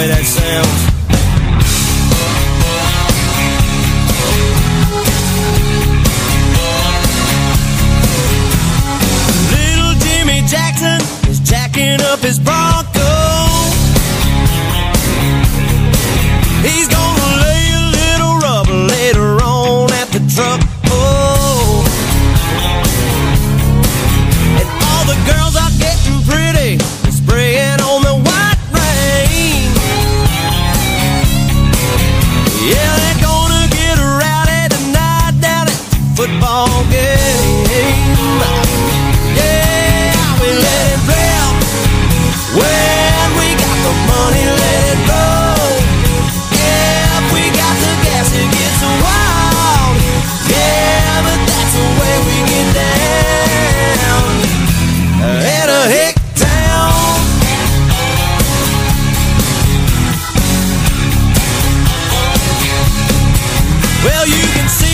way that sounds. Up his Bronco, he's gonna lay a little rubber later on at the truck. Oh, and all the girls are getting pretty, spraying on the white rain. Yeah, they're gonna get rowdy tonight down at the football game. Well, you can see